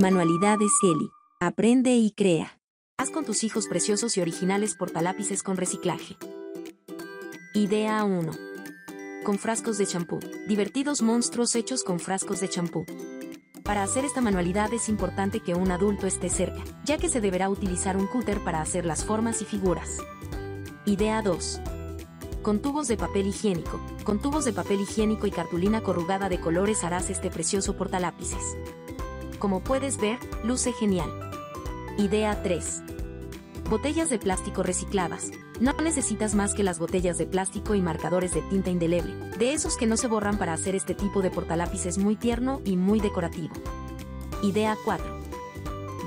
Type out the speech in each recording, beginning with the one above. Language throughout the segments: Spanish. Manualidades Eli. Aprende y crea. Haz con tus hijos preciosos y originales portalápices con reciclaje. Idea 1. Con frascos de champú. Divertidos monstruos hechos con frascos de champú. Para hacer esta manualidad es importante que un adulto esté cerca, ya que se deberá utilizar un cúter para hacer las formas y figuras. Idea 2. Con tubos de papel higiénico. Con tubos de papel higiénico y cartulina corrugada de colores harás este precioso portalápices. Como puedes ver, luce genial. Idea 3. Botellas de plástico recicladas. No necesitas más que las botellas de plástico y marcadores de tinta indeleble, de esos que no se borran, para hacer este tipo de portalápices muy tierno y muy decorativo. Idea 4.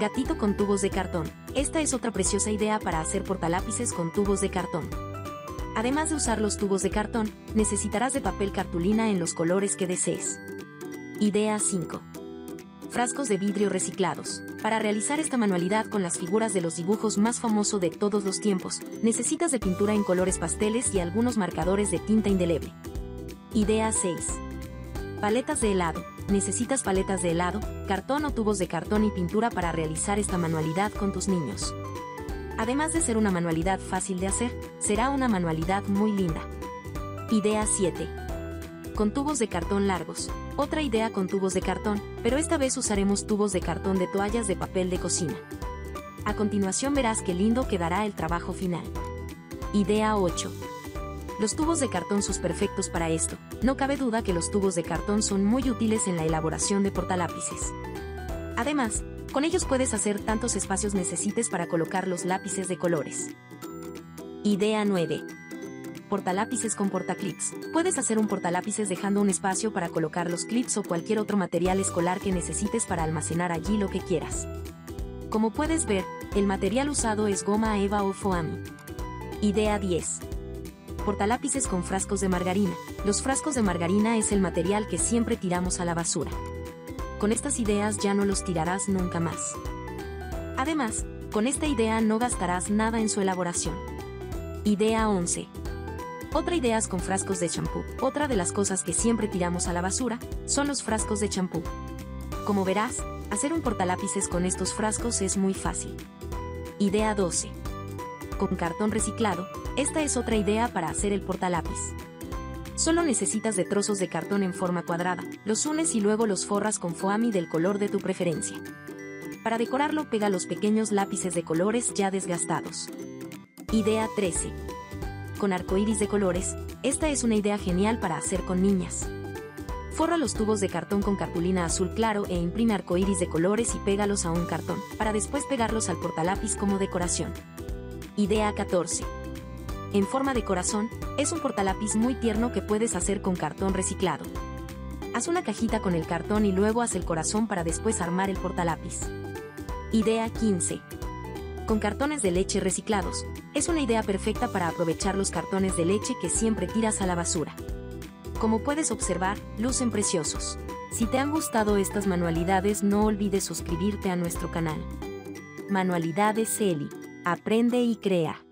Gatito con tubos de cartón. Esta es otra preciosa idea para hacer portalápices con tubos de cartón. Además de usar los tubos de cartón, necesitarás de papel cartulina en los colores que desees. Idea 5. Frascos de vidrio reciclados. Para realizar esta manualidad con las figuras de los dibujos más famosos de todos los tiempos, necesitas de pintura en colores pasteles y algunos marcadores de tinta indeleble. Idea 6. Paletas de helado. Necesitas paletas de helado, cartón o tubos de cartón y pintura para realizar esta manualidad con tus niños. Además de ser una manualidad fácil de hacer, será una manualidad muy linda. Idea 7. Con tubos de cartón largos. Otra idea con tubos de cartón, pero esta vez usaremos tubos de cartón de toallas de papel de cocina. A continuación verás qué lindo quedará el trabajo final. Idea 8. Los tubos de cartón son perfectos para esto. No cabe duda que los tubos de cartón son muy útiles en la elaboración de portalápices. Además, con ellos puedes hacer tantos espacios necesites para colocar los lápices de colores. Idea 9. Portalápices con portaclips. Puedes hacer un portalápices dejando un espacio para colocar los clips o cualquier otro material escolar que necesites para almacenar allí lo que quieras. Como puedes ver, el material usado es goma eva o foamy. Idea 10. Portalápices con frascos de margarina. Los frascos de margarina es el material que siempre tiramos a la basura. Con estas ideas ya no los tirarás nunca más. Además, con esta idea no gastarás nada en su elaboración. Idea 11. Otra idea es con frascos de champú. Otra de las cosas que siempre tiramos a la basura son los frascos de champú. Como verás, hacer un portalápices con estos frascos es muy fácil. Idea 12. Con cartón reciclado, esta es otra idea para hacer el portalápiz. Solo necesitas de trozos de cartón en forma cuadrada, los unes y luego los forras con foamy del color de tu preferencia. Para decorarlo, pega los pequeños lápices de colores ya desgastados. Idea 13. Con arcoíris de colores, esta es una idea genial para hacer con niñas. Forra los tubos de cartón con cartulina azul claro e imprime arcoíris de colores y pégalos a un cartón, para después pegarlos al portalápiz como decoración. Idea 14. En forma de corazón, es un portalápiz muy tierno que puedes hacer con cartón reciclado. Haz una cajita con el cartón y luego haz el corazón para después armar el portalápiz. Idea 15. Con cartones de leche reciclados, es una idea perfecta para aprovechar los cartones de leche que siempre tiras a la basura. Como puedes observar, lucen preciosos. Si te han gustado estas manualidades, no olvides suscribirte a nuestro canal. Manualidades Eli. Aprende y crea.